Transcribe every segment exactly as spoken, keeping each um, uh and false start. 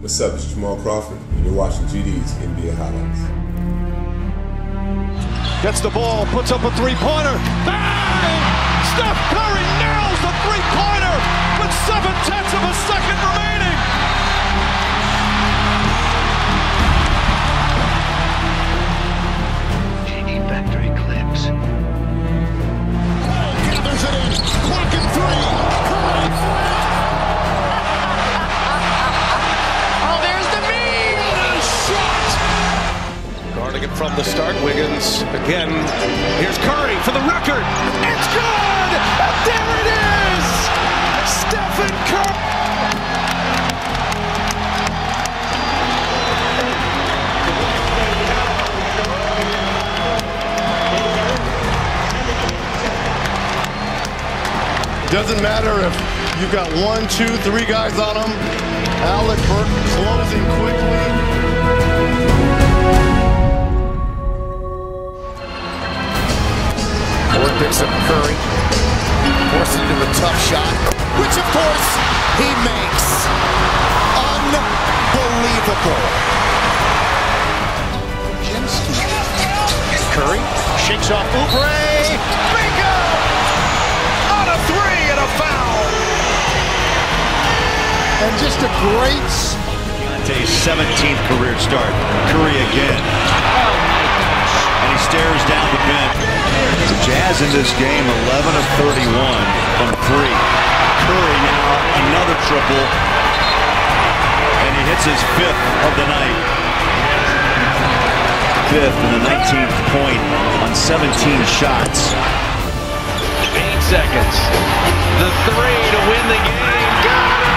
What's up, it's Jamal Crawford, and you're watching G D's N B A Highlights. Gets the ball, puts up a three-pointer, bang! Steph Curry nails the three-pointer with seven-tenths of a second remaining! G D Factory clips. Oh, gathers it in, clocking three, Curry! It from the start, Wiggins again. Here's Curry for the record. It's good! And there it is! Stephen Curry! Doesn't matter if you've got one, two, three guys on him. Alec Burks closing quickly. Ford picks up Curry, forces into a tough shot, which of course he makes. Unbelievable. Jimski. Curry shakes off Oubre. Baker! On a three and a foul. And just a great spot. Deontae's seventeenth career start. Curry again. And he stares down the bench. The Jazz in this game, eleven of thirty-one from three. Curry now, another triple. And he hits his fifth of the night. Fifth and the nineteenth point on seventeen shots. Eight seconds. The three to win the game. Got it!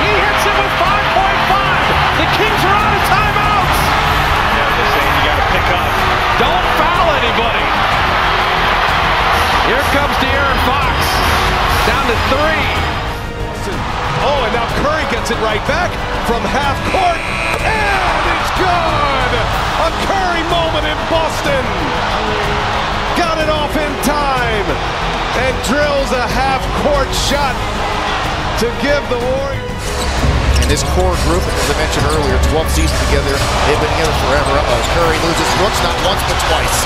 He hits it with five point five. The Kings are out of timeouts. Yeah, this thing you gotta pick up. Don't foul anybody. Here comes De'Aaron Fox, down to three. Oh, and now Curry gets it right back from half court, and it's good! A Curry moment in Boston. Got it off in time, and drills a half court shot to give the Warriors. And this core group, as I mentioned earlier, twelve seasons together, they've been here forever. Uh-oh, Curry loses Brooks not once but twice.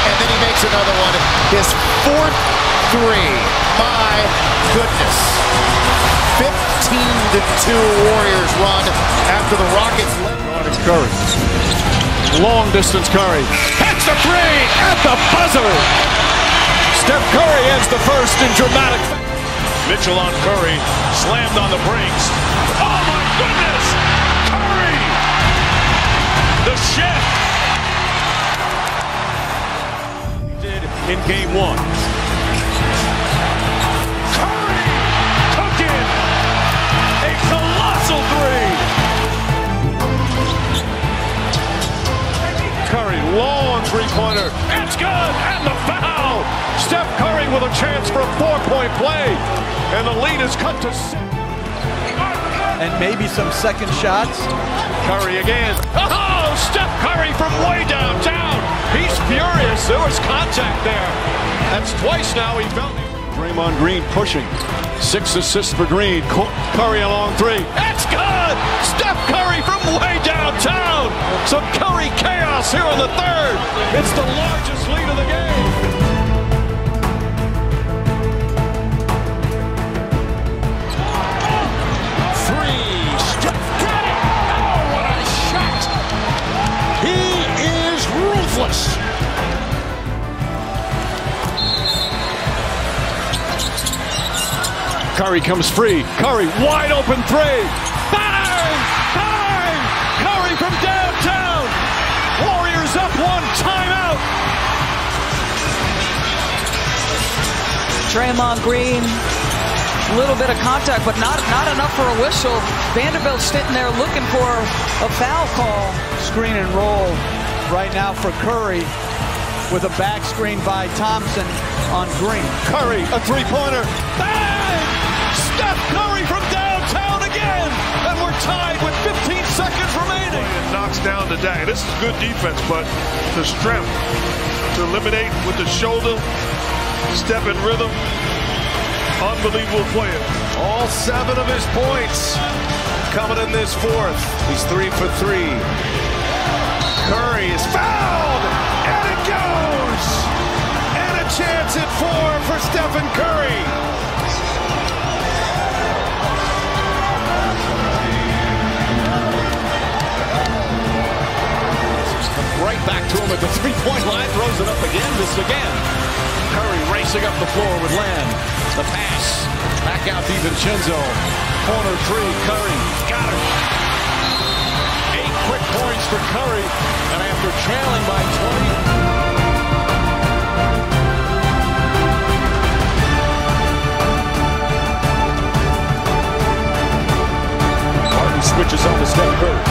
And then he makes another one. His fourth three. My goodness. fifteen to two Warriors run after the Rockets. Curry. Long distance Curry. Hits a three at the buzzer. Steph Curry ends the first in dramatic fashion. Mitchell on Curry. Slammed on the brakes. Oh my goodness. Curry. The shift. In game one. Curry took it! A colossal three! Curry, long three-pointer. It's good! And the foul! Steph Curry with a chance for a four-point play. And the lead is cut to six. And maybe some second shots. Curry again. Oh! Steph Curry from way downtown! He's furious. There was contact there. That's twice now. He felt it. Draymond Green pushing. Six assists for Green. Curry along three. That's good. Steph Curry from way downtown. Some Curry chaos here on the third. It's the largest lead of the game. Three. Steph got it. Oh, what a shot. He is ruthless. Curry comes free. Curry, wide open three. Bang! Bang! Curry from downtown. Warriors up one. Timeout. Draymond Green. A little bit of contact, but not, not enough for a whistle. Vanderbilt's sitting there looking for a foul call. Screen and roll right now for Curry with a back screen by Thompson on Green. Curry, a three-pointer. Bang! Steph Curry from downtown again, and we're tied with fifteen seconds remaining. It knocks down the dagger. This is good defense, but the strength to eliminate with the shoulder, step in rhythm, unbelievable player. All seven of his points. coming in this fourth. He's three for three. Curry is fouled, and it goes! And a chance at four for Stephen Curry. Right back to him at the three-point line, throws it up again, this again. Curry racing up the floor with Lamb. The pass, back out DiVincenzo. Corner three, Curry, got it. Eight quick points for Curry, and after trailing by twenty. Martin switches on to Steph Curry.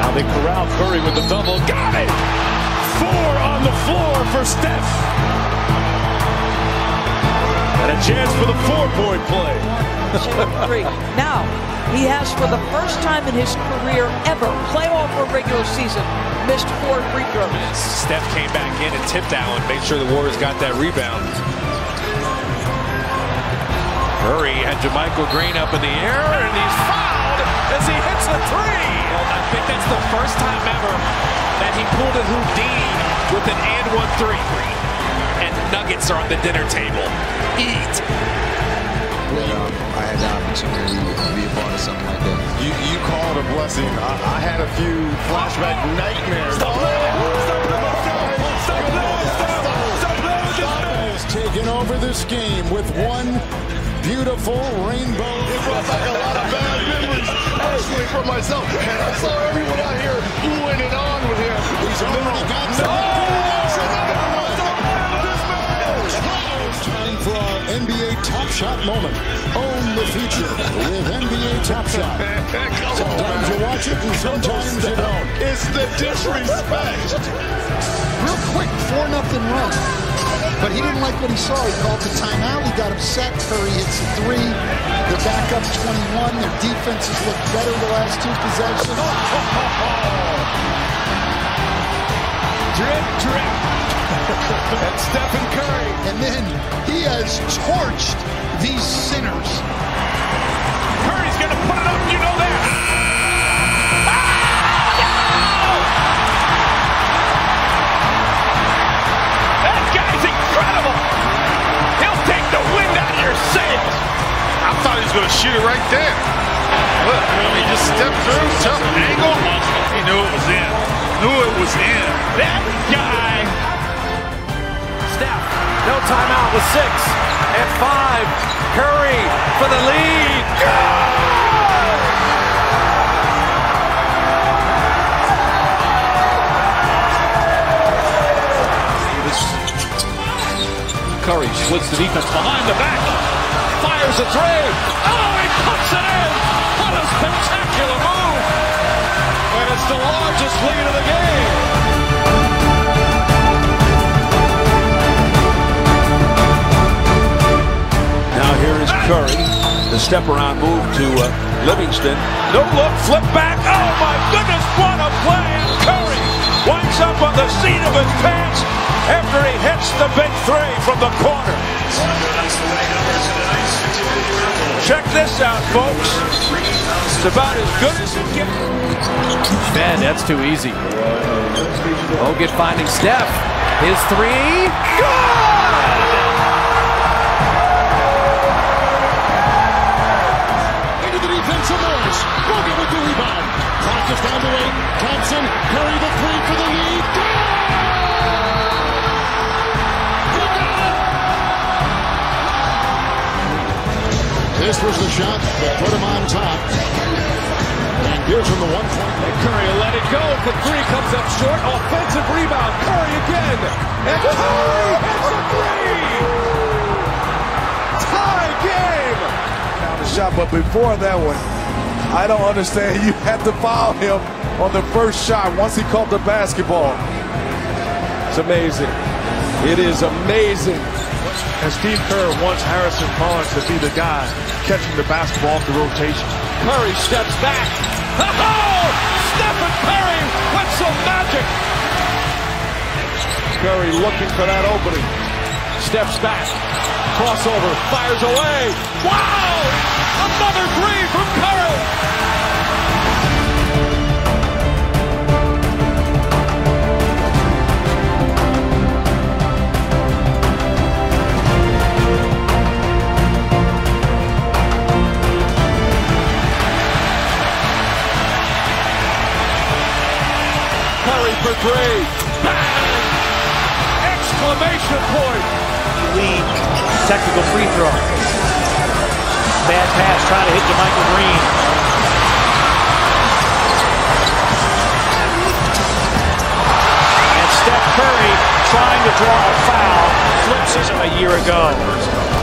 Now they corral Curry with the double, got it! Four on the floor for Steph. And a chance for the four-point play. Three. Now, he has, for the first time in his career ever, playoff or regular season, missed four free throws. Steph came back in and tipped that one, made sure the Warriors got that rebound. Curry had Jamichael Green up in the air, and he's fouled as he hits a three. Well, I think that's the first time ever that he pulled a Houdini with an and one three. And Nuggets are on the dinner table. Eat. Well, um, I had the opportunity to be a part of something like that. You, you call it a blessing. I, I had a few flashback nightmares. Stop playing! Stop playing! Stop playing! Stop playing! Stop playing! Has taken over this game with one beautiful rainbow. It brought back a lot of bad memories, actually, for myself. And I saw everyone out here oohing and on with him. He's literally got no! Time for our N B A Top Shot moment. Own the feature with N B A Top Shot. Sometimes you watch it and sometimes you don't. It's the disrespect. Real quick, four nothing run. But he didn't like what he saw. He called the timeout. He got upset. Curry hits a three. They're back up twenty-one. Their defense has looked better the last two possessions. Oh, oh, oh, oh. Drip, drip. And Stephen Curry. And then he has torched these sinners. Curry's going to put it up, you know that. Ah! Ah! That guy's incredible. He'll take the wind out of your sails. I thought he was going to shoot it right there. Look, he just stepped through, tough angle. He knew it was in. Knew it was in. That guy. No timeout with six and five. Curry for the lead. Goal! Curry splits the defense behind the back. Fires a three. Oh, he puts it in. What a spectacular move. And it's the largest lead of the game. Here is Curry, the step-around move to uh, Livingston. No-look, flip back, oh my goodness, what a play! And Curry winds up on the seat of his pants after he hits the big three from the corner. Check this out, folks. It's about as good as it gets. Man, that's too easy. Bogut finding Steph. His three, goal! Morris, Bogut with the rebound. Clock is down to eight. Thompson, Curry the three for the lead. Goal! He got it! This was the shot that put him on top. And here's from the one point. And Curry let it go. The three comes up short. Offensive rebound. Curry again. And Curry hits a three! Tie game! Now the shot, but before that one, I don't understand. You had to foul him on the first shot once he caught the basketball. It's amazing. It is amazing. And Steve Kerr wants Harrison Collins to be the guy catching the basketball off the rotation. Curry steps back. Oh! Stephen Curry with some magic. Curry looking for that opening. Steps back. crossover, fires away. Wow! Another three from Curry! Curry for three. Bang! Exclamation point! Lead technical free throw. Bad pass, trying to hit Jamichael Green. And Steph Curry trying to draw a foul. Flips it a year ago.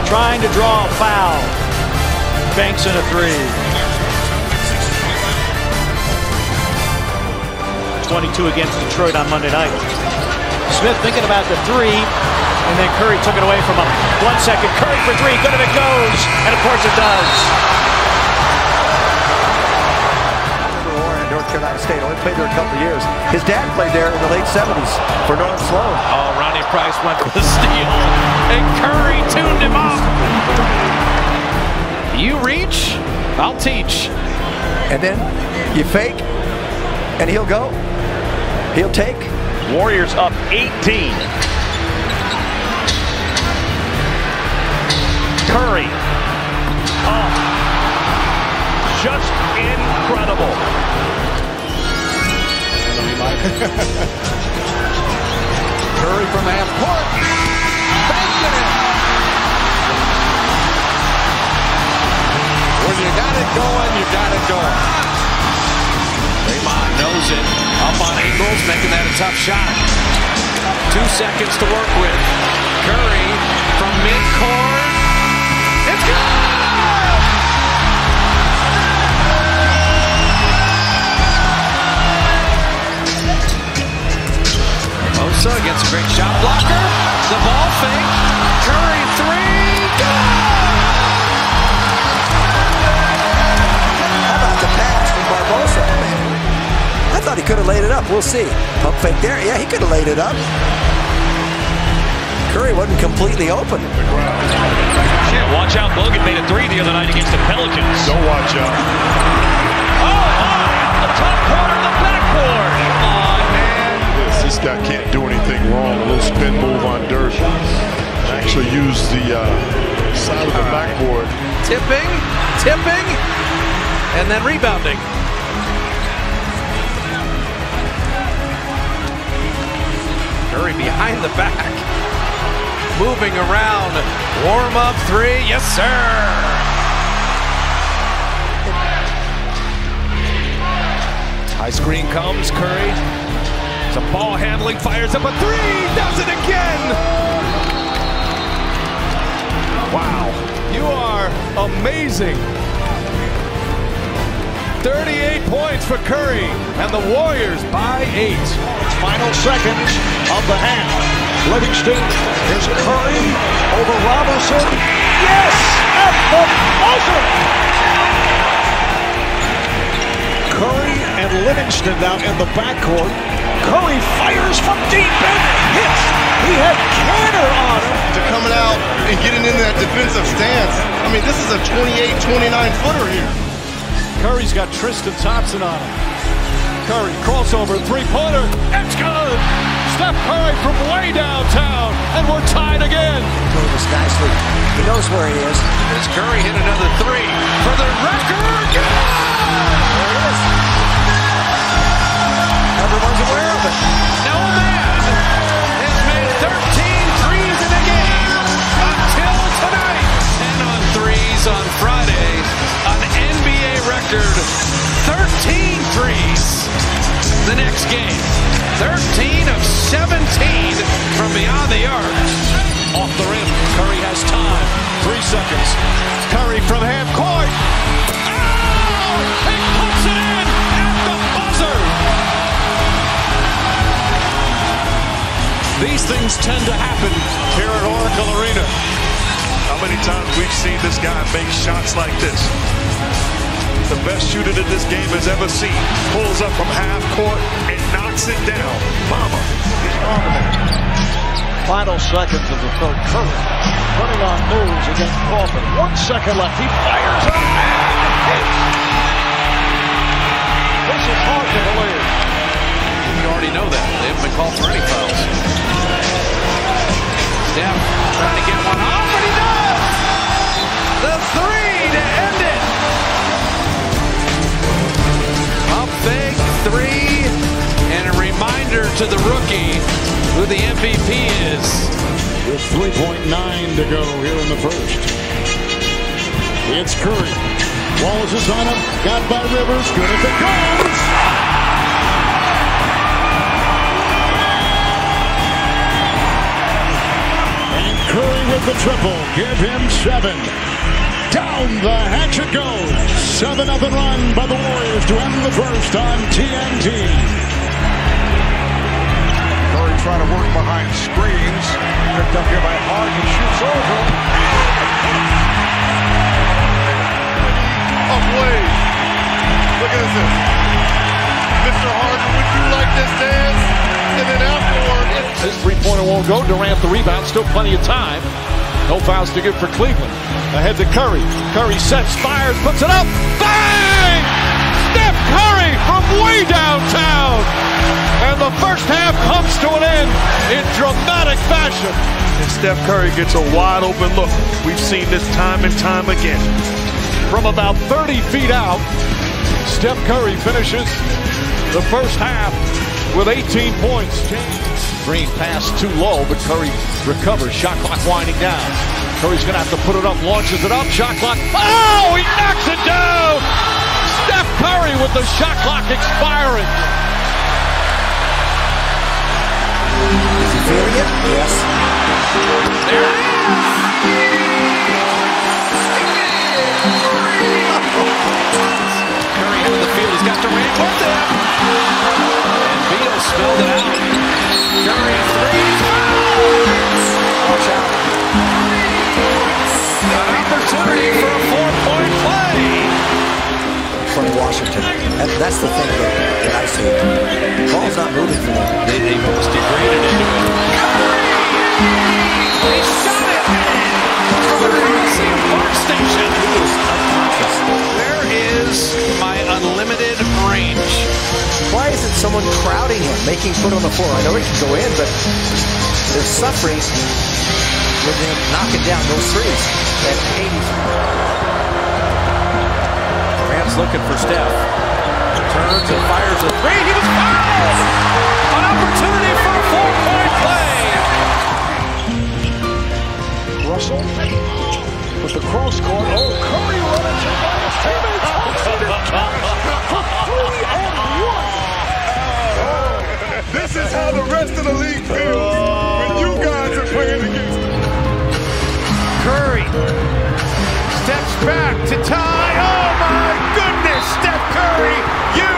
Trying to draw a foul. Banks in a three. twenty-two against Detroit on Monday night. Smith thinking about the three. And then Curry took it away from him. One second. Curry for three. Good, and it goes. And of course it does. North Carolina State only played there a couple of years. His dad played there in the late seventies for North Sloan. Oh, Ronnie Price went for the steal. And Curry tuned him up. You reach, I'll teach. And then you fake, and he'll go. He'll take. Warriors up eighteen. Curry, up, just incredible. Curry from half court, banking it. When you got it going, you got it going. Raymond knows it, up on Eagles, making that a tough shot. Two seconds to work with. Curry from midcourt. It's good! Bosa gets a great shot blocker. The ball fake. Curry three. Good! How about the pass from Barbosa? I thought he could have laid it up. We'll see. Pump fake there. Yeah, he could have laid it up. Curry wasn't completely open. Yeah, watch out. Bogut made a three the other night against the Pelicans. Don't watch out. Oh, oh, the top corner, the backboard. Come on, man. This, this guy can't do anything wrong. A little spin move on Dirk. Actually used the uh, side of the backboard. Tipping, tipping, and then rebounding. Curry behind the back. Moving around, warm up three, yes sir! High screen comes, Curry. Some ball handling, fires up a three, does it again! Wow, you are amazing! thirty-eight points for Curry, and the Warriors by eight. Final seconds of the half. Livingston is Curry over Robinson. Yes! At the buzzer! Curry and Livingston now in the backcourt. Curry fires from deep and hits. He had cannon on him. They're coming out and getting into that defensive stance. I mean, this is a twenty-eight twenty-nine footer here. Curry's got Tristan Thompson on him. Curry crossover three-pointer. It's good! Steph Curry from way downtown, and we're tied again. Davis nicely. He knows where he is. As Curry hit another three for the record. Yes! There it is. Everyone's aware of it. No man has made thirteen threes in a game until tonight. ten on threes on Friday, an N B A record, thirteen threes. The next game, thirteen of seventeen from beyond the arc. Off the rim, Curry has time, three seconds. Curry from half court. Oh, and puts it in at the buzzer. These things tend to happen here at Oracle Arena. How many times we've seen this guy make shots like this? The best shooter that this game has ever seen pulls up from half court and knocks it down. Mama, it's on him. final seconds of the third. Curry running on moves against Crawford. One second left. He fires up and hits. This is hard to believe. You already know that. They haven't been called for any fouls. Steph trying to get one off, and he does! The three to end it! A big three, and a reminder to the rookie who the M V P is. With three point nine to go here in the first. It's Curry. Wallace is on him. Got by Rivers. Good as it goes. And Curry with the triple. Give him seven. Down the hatch it goes. Seven up and run by the Warriors to end the first on T N T. Trying to work behind screens. Picked up here by Harden. Shoots over. Away. Look at this. Mister Harden, would you like this dance? And then afterward, it's... This three-pointer won't go. Durant the rebound. Still plenty of time. No fouls to give for Cleveland. Ahead to Curry. Curry sets, fires, puts it up. Bang! Steph Curry from way downtown. And the first half comes to an end in dramatic fashion. And Steph Curry gets a wide open look. We've seen this time and time again. From about thirty feet out, Steph Curry finishes the first half with eighteen points. Green pass too low, but Curry recovers. Shot clock winding down. Curry's going to have to put it up, launches it up. Shot clock. Oh, he knocks it down! Steph Curry with the shot clock expiring. Is he feeling it? Yes. There it is! Curry into the field. He's got Durant with it. And Beal spilled it out. Curry three. Watch out. An opportunity for a four-point play. In front of Washington. That, that's the thing that, that I see. Ball's not moving for them. They, they almost degraded into it. They shot it! Crossing Park Station. Where is my unlimited range? Why isn't someone crowding him, making foot on the floor? I know he can go in, but they're suffering with him knocking down those threes at eighty. Looking for Steph. Turns and fires a three. He was fouled! An opportunity for a four-point play! Russell with the cross court. Oh, Curry runs it by his teammate Thompson and for three and one! Oh, this is how the rest of the league feels when you guys are playing against them. Curry steps back to tie. Oh, my goodness, Steph Curry, you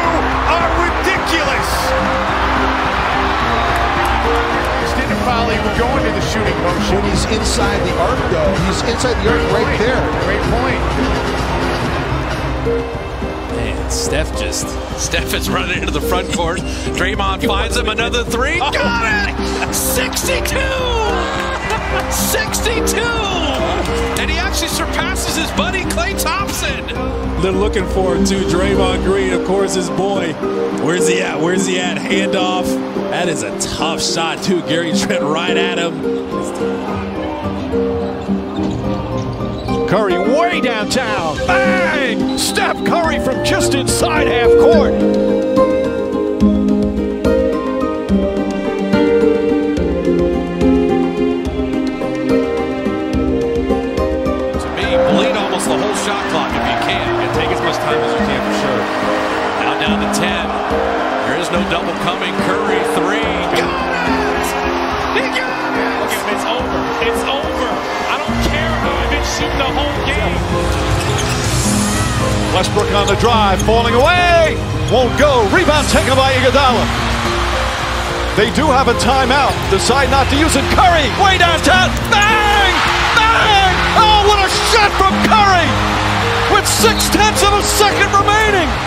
are ridiculous. Stinton Folly will go into the shooting motion. He's inside the arc, though. He's inside the arc right point. There. Great point. Man, Steph just... Steph is running into the front court. Draymond finds him another three. Oh. Got it! sixty-two! sixty-two! And he actually surpasses his buddy, Klay Thompson. They're looking forward to Draymond Green, of course, his boy. Where's he at? Where's he at? Handoff. That is a tough shot, too. Gary Trent right at him. Curry way downtown. Bang! Steph Curry from just inside half court. The whole shot clock if you can, and take as much time as you can for sure. Now down to ten. There is no double coming. Curry three. Got it! He got it! Look at him. It's over. It's over. I don't care who I've been shooting the whole game. Westbrook on the drive, falling away. Won't go. Rebound taken by Iguodala. They do have a timeout. Decide not to use it. Curry way downtown. Bang! Bang! Oh, what a shot from Curry with six tenths of a second remaining.